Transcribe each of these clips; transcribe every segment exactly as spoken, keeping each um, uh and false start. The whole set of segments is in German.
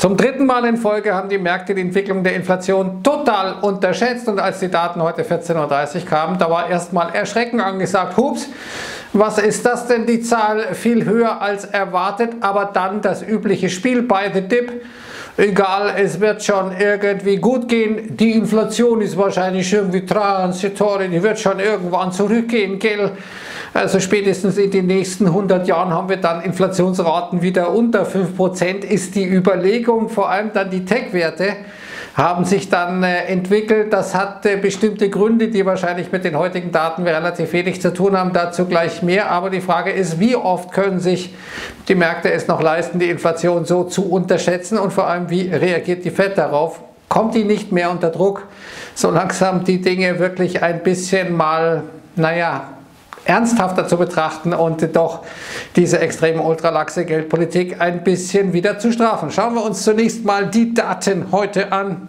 Zum dritten Mal in Folge haben die Märkte die Entwicklung der Inflation total unterschätzt und als die Daten heute vierzehn Uhr dreißig kamen, da war erstmal Erschrecken angesagt. Hups, was ist das denn? Die Zahl viel höher als erwartet, aber dann das übliche Spiel bei The Dip. Egal, es wird schon irgendwie gut gehen. Die Inflation ist wahrscheinlich irgendwie transitorisch, die wird schon irgendwann zurückgehen, gell? Also spätestens in den nächsten hundert Jahren haben wir dann Inflationsraten wieder unter fünf Prozent, ist die Überlegung. Vor allem dann die Tech-Werte haben sich dann äh, entwickelt. Das hat äh, bestimmte Gründe, die wahrscheinlich mit den heutigen Daten relativ wenig zu tun haben. Dazu gleich mehr. Aber die Frage ist, wie oft können sich die Märkte es noch leisten, die Inflation so zu unterschätzen? Und vor allem, wie reagiert die Fed darauf? Kommt die nicht mehr unter Druck? So langsam die Dinge wirklich ein bisschen mal, naja, ernsthafter zu betrachten und doch diese extreme ultralaxe Geldpolitik ein bisschen wieder zu strafen. Schauen wir uns zunächst mal die Daten heute an.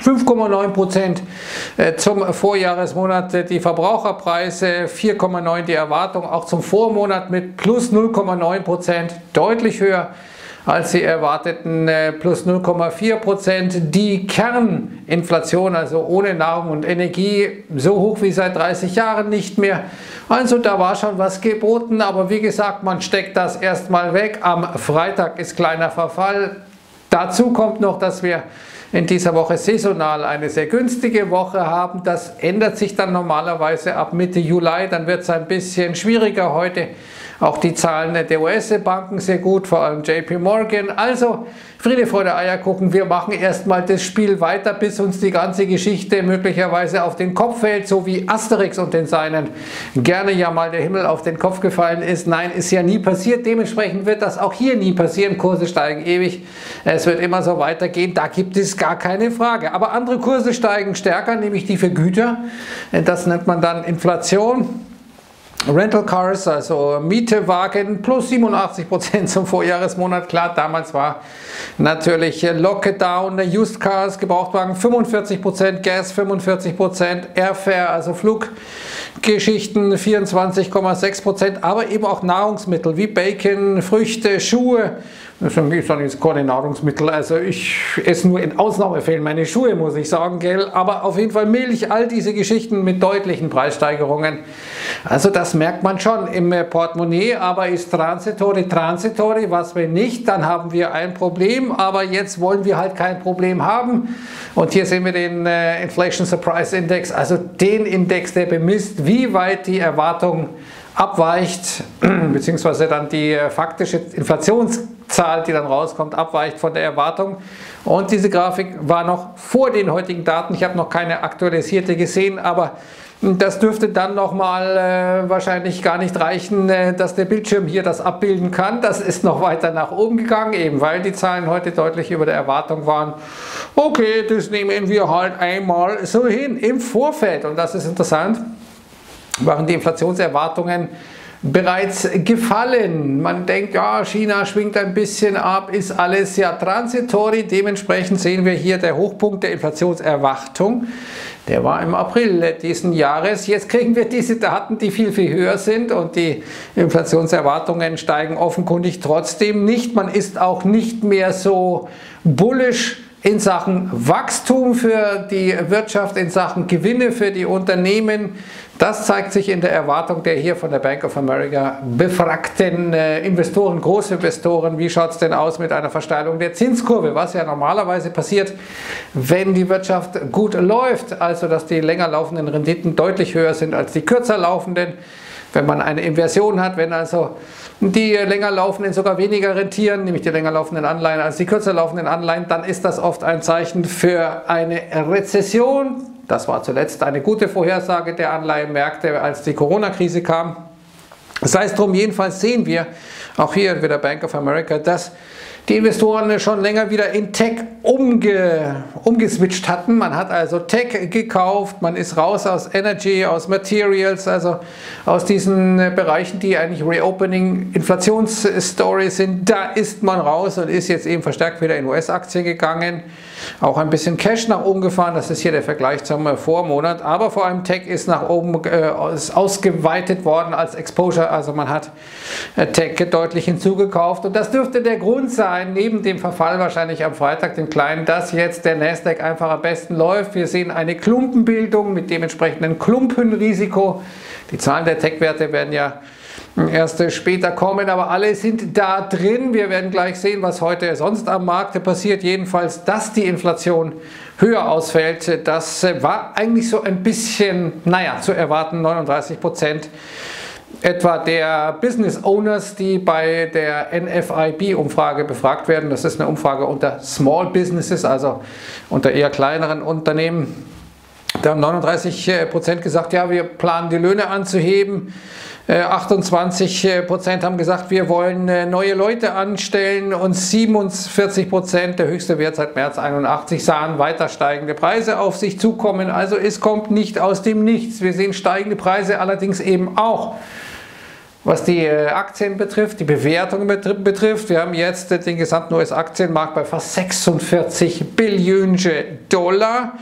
fünf Komma neun Prozent zum Vorjahresmonat die Verbraucherpreise, vier Komma neun Prozent die Erwartung, auch zum Vormonat mit plus null Komma neun Prozent, deutlich höher als sie erwarteten, plus null Komma vier Prozent. Die Kerninflation, also ohne Nahrung und Energie, so hoch wie seit dreißig Jahren nicht mehr. Also da war schon was geboten, aber wie gesagt, man steckt das erstmal weg. Am Freitag ist kleiner Verfall. Dazu kommt noch, dass wir in dieser Woche saisonal eine sehr günstige Woche haben. Das ändert sich dann normalerweise ab Mitte Juli. Dann wird es ein bisschen schwieriger heute. Auch die Zahlen der U S-Banken sehr gut, vor allem J P Morgan. Also Friede, Freude, Eier gucken. Wir machen erstmal das Spiel weiter, bis uns die ganze Geschichte möglicherweise auf den Kopf fällt, so wie Asterix und den Seinen gerne ja mal der Himmel auf den Kopf gefallen ist. Nein, ist ja nie passiert. Dementsprechend wird das auch hier nie passieren. Kurse steigen ewig. Es wird immer so weitergehen. Da gibt es gar keine Frage. Aber andere Kurse steigen stärker, nämlich die für Güter. Das nennt man dann Inflation. Rental Cars, also Mietewagen, plus siebenundachtzig Prozent zum Vorjahresmonat. Klar, damals war natürlich Lockdown, Used Cars, Gebrauchtwagen fünfundvierzig Prozent, Gas fünfundvierzig Prozent, Airfare, also Fluggeschichten vierundzwanzig Komma sechs Prozent, aber eben auch Nahrungsmittel wie Bacon, Früchte, Schuhe. Deswegen gibt es dann jetzt keine Nahrungsmittel, also ich esse nur in Ausnahmefällen meine Schuhe, muss ich sagen, gell? Aber auf jeden Fall Milch, all diese Geschichten mit deutlichen Preissteigerungen. Also das merkt man schon im Portemonnaie, aber ist transitory, transitory, was wir nicht, dann haben wir ein Problem, aber jetzt wollen wir halt kein Problem haben. Und hier sehen wir den äh, Inflation Surprise Index, also den Index, der bemisst, wie weit die Erwartung abweicht, beziehungsweise dann die äh, faktische Inflationszahl, die dann rauskommt, abweicht von der Erwartung. Und diese Grafik war noch vor den heutigen Daten. Ich habe noch keine aktualisierte gesehen, aber das dürfte dann nochmal äh, wahrscheinlich gar nicht reichen, äh, dass der Bildschirm hier das abbilden kann. Das ist noch weiter nach oben gegangen, eben weil die Zahlen heute deutlich über der Erwartung waren. Okay, das nehmen wir halt einmal so hin im Vorfeld. Und das ist interessant, waren die Inflationserwartungen bereits gefallen. Man denkt, ja, China schwingt ein bisschen ab, ist alles ja transitory. Dementsprechend sehen wir hier der Hochpunkt der Inflationserwartung. Der war im April diesen Jahres. Jetzt kriegen wir diese Daten, die viel, viel höher sind und die Inflationserwartungen steigen offenkundig trotzdem nicht. Man ist auch nicht mehr so bullisch in Sachen Wachstum für die Wirtschaft, in Sachen Gewinne für die Unternehmen. Das zeigt sich in der Erwartung der hier von der Bank of America befragten äh, Investoren, Großinvestoren. Wie schaut es denn aus mit einer Versteilung der Zinskurve, was ja normalerweise passiert, wenn die Wirtschaft gut läuft, also dass die länger laufenden Renditen deutlich höher sind als die kürzer laufenden. Wenn man eine Inversion hat, wenn also die länger laufenden sogar weniger rentieren, nämlich die länger laufenden Anleihen als die kürzer laufenden Anleihen, dann ist das oft ein Zeichen für eine Rezession. Das war zuletzt eine gute Vorhersage der Anleihenmärkte, als die Corona-Krise kam. Sei es drum, jedenfalls sehen wir, auch hier wieder Bank of America, dass die Investoren schon länger wieder in Tech umge, umgeswitcht hatten. Man hat also Tech gekauft, man ist raus aus Energy, aus Materials, also aus diesen Bereichen, die eigentlich Reopening-Inflationsstory sind. Da ist man raus und ist jetzt eben verstärkt wieder in U S-Aktien gegangen. Auch ein bisschen Cash nach oben gefahren, das ist hier der Vergleich zum Vormonat. Aber vor allem Tech ist nach oben äh, ausgeweitet worden als Exposure. Also man hat Tech deutlich hinzugekauft und das dürfte der Grund sein, ein, neben dem Verfall wahrscheinlich am Freitag, dem kleinen, dass jetzt der Nasdaq einfach am besten läuft. Wir sehen eine Klumpenbildung mit dem entsprechenden Klumpenrisiko. Die Zahlen der Tech-Werte werden ja erst später kommen, aber alle sind da drin. Wir werden gleich sehen, was heute sonst am Markt passiert. Jedenfalls, dass die Inflation höher ausfällt, das war eigentlich so ein bisschen, naja, zu erwarten. Neununddreißig Prozent etwa der Business Owners, die bei der N F I B-Umfrage befragt werden. Das ist eine Umfrage unter Small Businesses, also unter eher kleineren Unternehmen. Da haben neununddreißig Prozent gesagt, ja, wir planen die Löhne anzuheben. achtundzwanzig Prozent haben gesagt, wir wollen neue Leute anstellen, und siebenundvierzig Prozent, der höchste Wert seit März einundachtzig, sahen weiter steigende Preise auf sich zukommen. Also es kommt nicht aus dem Nichts. Wir sehen steigende Preise allerdings eben auch, was die Aktien betrifft, die Bewertungen betrifft. Wir haben jetzt den gesamten U S-Aktienmarkt bei fast sechsundvierzig Billionen Dollar.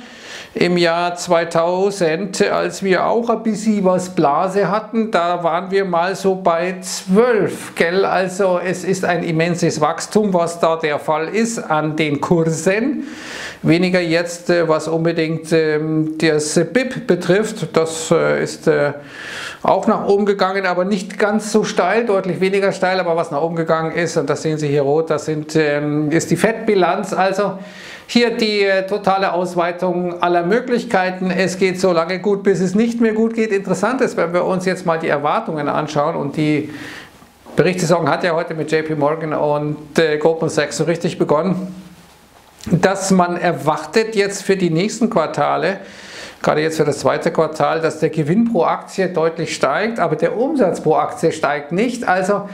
Im Jahr zweitausend, als wir auch ein bisschen was Blase hatten, da waren wir mal so bei zwölf, gell? Also es ist ein immenses Wachstum, was da der Fall ist an den Kursen. Weniger jetzt, was unbedingt das B I P betrifft. Das ist auch nach oben gegangen, aber nicht ganz so steil, deutlich weniger steil, aber was nach oben gegangen ist, und das sehen Sie hier rot, das sind, ist die Fed-Bilanz, also hier die totale Ausweitung aller Möglichkeiten. Es geht so lange gut, bis es nicht mehr gut geht. Interessant ist, wenn wir uns jetzt mal die Erwartungen anschauen, und die Berichtssaison hat ja heute mit J P Morgan und äh, Goldman Sachs so richtig begonnen, dass man erwartet jetzt für die nächsten Quartale, gerade jetzt für das zweite Quartal, dass der Gewinn pro Aktie deutlich steigt, aber der Umsatz pro Aktie steigt nicht. Also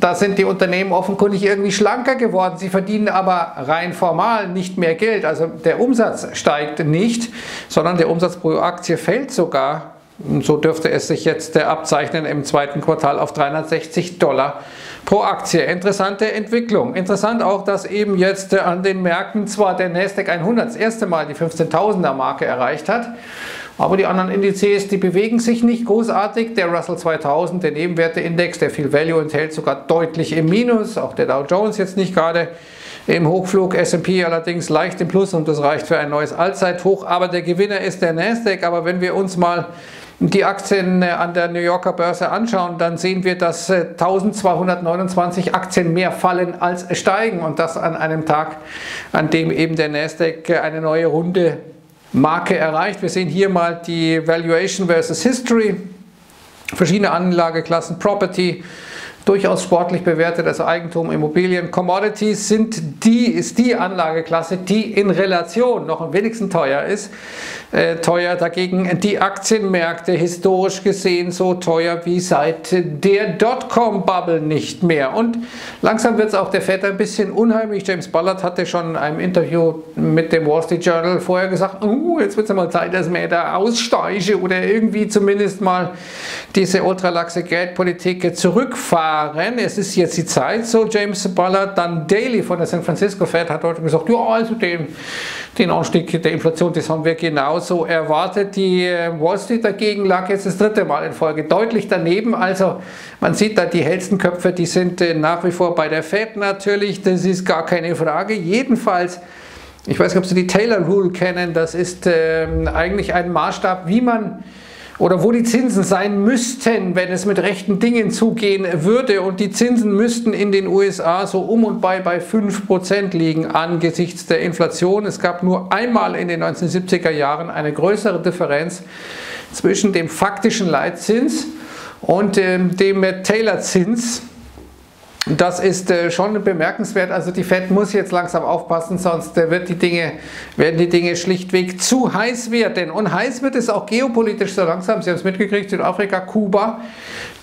da sind die Unternehmen offenkundig irgendwie schlanker geworden. Sie verdienen aber rein formal nicht mehr Geld. Also der Umsatz steigt nicht, sondern der Umsatz pro Aktie fällt sogar. So dürfte es sich jetzt abzeichnen im zweiten Quartal auf dreihundertsechzig Dollar pro Aktie. Interessante Entwicklung. Interessant auch, dass eben jetzt an den Märkten zwar der Nasdaq hundert das erste Mal die fünfzehntausender Marke erreicht hat, aber die anderen Indizes, die bewegen sich nicht großartig. Der Russell zweitausend, der Nebenwerteindex, der viel Value enthält, sogar deutlich im Minus. Auch der Dow Jones jetzt nicht gerade im Hochflug. S und P allerdings leicht im Plus, und das reicht für ein neues Allzeithoch. Aber der Gewinner ist der Nasdaq. Aber wenn wir uns mal die Aktien an der New Yorker Börse anschauen, dann sehen wir, dass eintausendzweihundertneunundzwanzig Aktien mehr fallen als steigen. Und das an einem Tag, an dem eben der Nasdaq eine neue Runde Marke erreicht. Wir sehen hier mal die Valuation versus History, verschiedene Anlageklassen, Property, durchaus sportlich bewertet, also Eigentum, Immobilien, Commodities sind die, ist die Anlageklasse, die in Relation noch am wenigsten teuer ist. Äh, teuer dagegen die Aktienmärkte, historisch gesehen so teuer wie seit der Dotcom-Bubble nicht mehr. Und langsam wird es auch der Fed ein bisschen unheimlich. James Ballard hatte schon in einem Interview mit dem Wall Street Journal vorher gesagt, uh, jetzt wird es mal Zeit, dass man da aussteige oder irgendwie zumindest mal diese ultralaxe Geldpolitik zurückfahren. Es ist jetzt die Zeit, so James Ballard. Dann Daly von der San Francisco Fed hat heute gesagt, ja, also den, den Anstieg der Inflation, das haben wir genauso erwartet. Die Wall Street dagegen lag jetzt das dritte Mal in Folge deutlich daneben. Also man sieht da, die hellsten Köpfe, die sind nach wie vor bei der Fed natürlich, das ist gar keine Frage. Jedenfalls, ich weiß nicht, ob Sie die Taylor Rule kennen, das ist ähm, eigentlich ein Maßstab, wie man oder wo die Zinsen sein müssten, wenn es mit rechten Dingen zugehen würde. Und die Zinsen müssten in den U S A so um und bei bei fünf Prozent liegen angesichts der Inflation. Es gab nur einmal in den neunzehnhundertsiebziger Jahren eine größere Differenz zwischen dem faktischen Leitzins und ähm, dem Taylor-Zins. Das ist äh, schon bemerkenswert. Also die Fed muss jetzt langsam aufpassen, sonst äh, wird die Dinge, werden die Dinge schlichtweg zu heiß werden. Und heiß wird es auch geopolitisch so langsam. Sie haben es mitgekriegt, Südafrika, Kuba,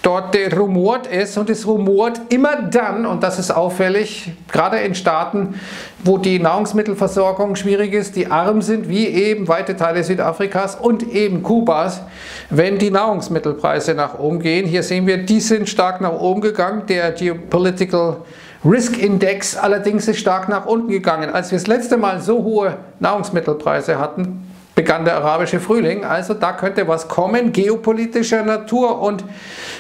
dort äh, rumort es, und es rumort immer dann, und das ist auffällig, gerade in Staaten, wo die Nahrungsmittelversorgung schwierig ist, die arm sind, wie eben weite Teile Südafrikas und eben Kubas, wenn die Nahrungsmittelpreise nach oben gehen. Hier sehen wir, die sind stark nach oben gegangen, der geopolitische Political Risk Index allerdings ist stark nach unten gegangen. Als wir das letzte Mal so hohe Nahrungsmittelpreise hatten, begann der arabische Frühling. Also da könnte was kommen, geopolitischer Natur. Und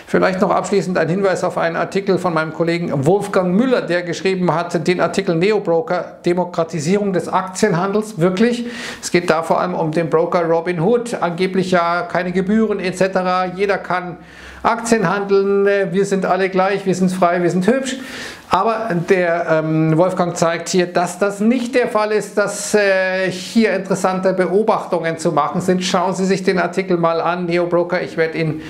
vielleicht noch abschließend ein Hinweis auf einen Artikel von meinem Kollegen Wolfgang Müller, der geschrieben hat, den Artikel Neobroker, Demokratisierung des Aktienhandels, wirklich. Es geht da vor allem um den Broker Robin Hood, angeblich ja keine Gebühren et cetera. Jeder kann Aktien handeln, wir sind alle gleich, wir sind frei, wir sind hübsch. Aber der ähm, Wolfgang zeigt hier, dass das nicht der Fall ist, dass äh, hier interessante Beobachtungen zu machen sind. Schauen Sie sich den Artikel mal an, Neobroker. Ich werde ihn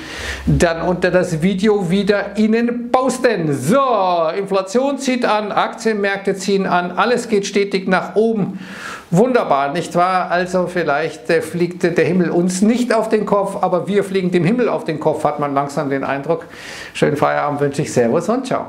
dann unter das Video wieder Ihnen posten. So, Inflation zieht an, Aktienmärkte ziehen an, alles geht stetig nach oben. Wunderbar, nicht wahr? Also vielleicht äh, fliegt der Himmel uns nicht auf den Kopf, aber wir fliegen dem Himmel auf den Kopf, hat man langsam den Eindruck. Schönen Feierabend wünsche ich, Servus und Ciao.